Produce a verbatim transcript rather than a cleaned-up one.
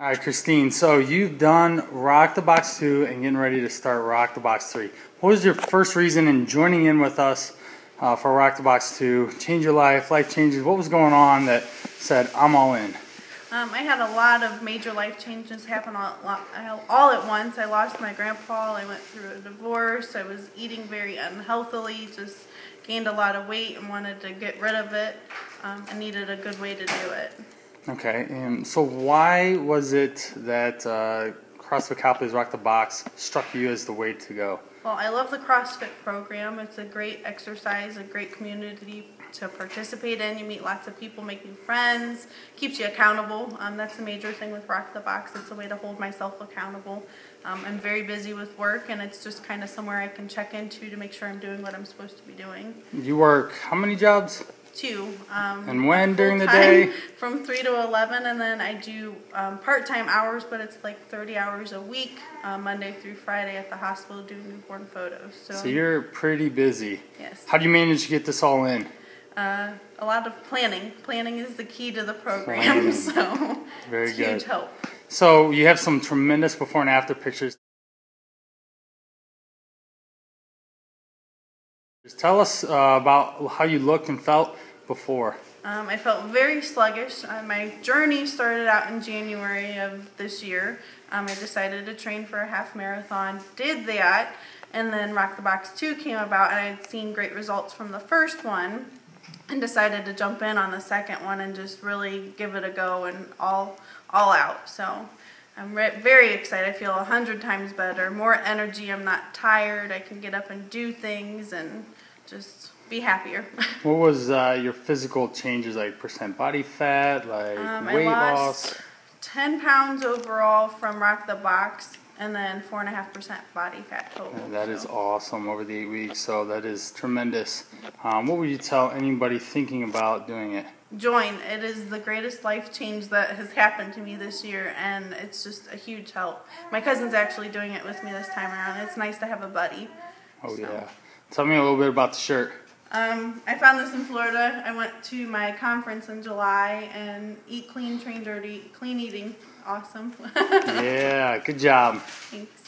All right, Christine, so you've done Rock the Box two and getting ready to start Rock the Box three. What was your first reason in joining in with us uh, for Rock the Box two? Change your life, life changes. What was going on that said, I'm all in? Um, I had a lot of major life changes happen all, all at once. I lost my grandpa. I went through a divorce. I was eating very unhealthily, just gained a lot of weight and wanted to get rid of it. Um, I needed a good way to do it. Okay, and so why was it that uh, CrossFit Copley's Rock the Box struck you as the way to go? Well, I love the CrossFit program. It's a great exercise, a great community to participate in. You meet lots of people, make new friends, keeps you accountable. Um, that's a major thing with Rock the Box. It's a way to hold myself accountable. Um, I'm very busy with work, and it's just kind of somewhere I can check into to make sure I'm doing what I'm supposed to be doing. You work how many jobs? Two. Um, and when during the day? From three to eleven, and then I do um, part-time hours, but it's like thirty hours a week, uh, Monday through Friday at the hospital doing newborn photos. So, so you're pretty busy. Yes. How do you manage to get this all in? Uh, a lot of planning. Planning is the key to the program, planning. so Very it's good. Huge help. So you have some tremendous before and after pictures. Just tell us uh, about how you looked and felt before. Um, I felt very sluggish. Uh, my journey started out in January of this year. Um, I decided to train for a half marathon, did that, and then Rock the Box two came about, and I had seen great results from the first one and decided to jump in on the second one and just really give it a go and all, all out. So I'm very excited. I feel a hundred times better, more energy. I'm not tired. I can get up and do things and just be happier. What was uh, your physical changes like? Percent body fat, like um, weight I lost loss? ten pounds overall from Rock the Box, and then four and a half percent body fat total. And that so. is awesome over the eight weeks. So that is tremendous. Um, what would you tell anybody thinking about doing it? Join. It is the greatest life change that has happened to me this year, and it's just a huge help. My cousin's actually doing it with me this time around. It's nice to have a buddy. Oh, so. yeah. Tell me a little bit about the shirt. Um, I found this in Florida. I went to my conference in July, and eat clean, train dirty, clean eating. Awesome. Yeah, good job. Thanks.